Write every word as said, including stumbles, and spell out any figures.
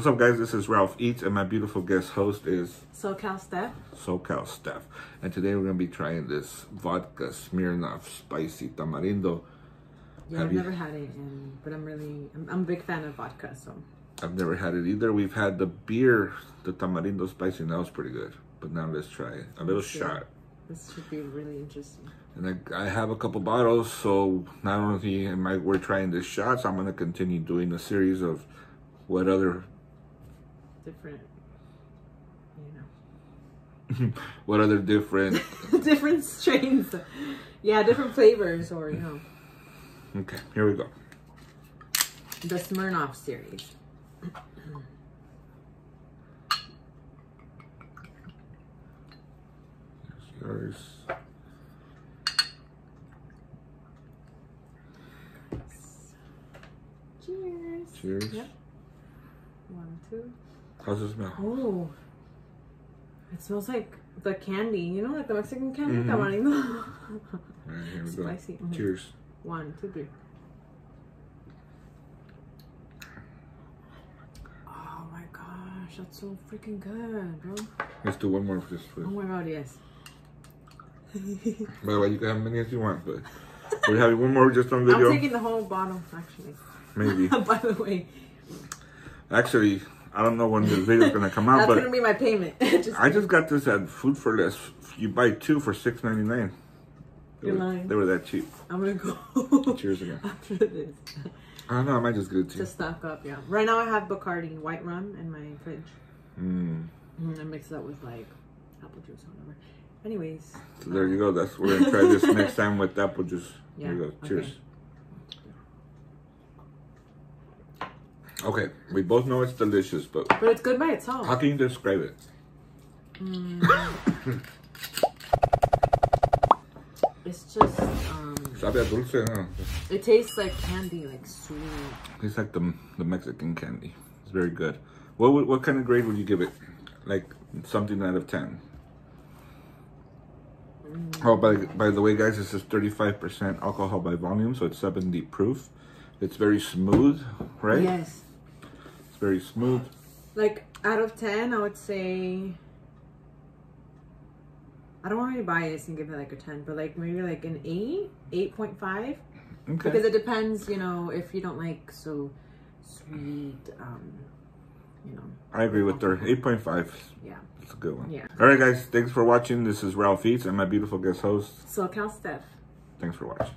What's up, guys? This is Ralph Eats, and my beautiful guest host is SoCal Steph. SoCal Steph, and today we're gonna be trying this vodka Smirnoff spicy tamarindo. Yeah, have I've you... never had it, and, but I'm really I'm, I'm a big fan of vodka, so I've never had it either. We've had the beer, the tamarindo spicy, and that was pretty good. But now let's try it. A little shot. This should be really interesting. And I, I have a couple bottles, so not only am I we're trying this shots, so I'm gonna continue doing a series of what other different, you know, what other different different strains, yeah, different flavors, or you know. Okay, here we go. The Smirnoff series. Yours. Cheers. Cheers. Yep. One, two. How's it smell? Oh, it smells like the candy. You know, like the Mexican candy. Mm-hmm. All right, here we go. Spicy. Mm-hmm. Cheers. One, two, three. Oh my gosh, that's so freaking good, bro. Let's do one more for this food. Oh my god, yes. By the way, you can have as many as you want, but we're having one more just on video. I'm taking the whole bottle, actually. Maybe. By the way. Actually, I don't know when this video's gonna come out. That's but gonna be my payment. just I just got this at Food for Less. You buy two for six ninety nine. They were, they were that cheap. I'm gonna go. Cheers again. After this. I don't know. I might just get it too. Just stock up, yeah. Right now I have Bacardi white rum in my fridge. Mm. And I mix that with like apple juice or whatever. Anyways. So there um, you go. That's we're gonna try this next time with apple juice. Yeah. Here we go. Cheers. Okay. Okay, we both know it's delicious, but... But it's good by itself. How can you describe it? Mm. It's just, um... Sabe a dulce, huh? It tastes like candy, like sweet. It's like the, the Mexican candy. It's very good. What would, what kind of grade would you give it? Like, something out of ten? Mm. Oh, by, by the way, guys, this is thirty-five percent alcohol by volume, so it's seventy proof. It's very smooth, right? Yes. Very smooth. Like out of ten, I would say I don't want to be biased and give it like a ten, but like maybe like an eight, eight point five. Okay. Because it depends, you know, if you don't like so sweet, um, you know. I agree with her. Eight point five. Yeah. It's a good one. Yeah. All right, guys. Thanks for watching. This is Ralph Eats and my beautiful guest host, SoCal Steph. Thanks for watching.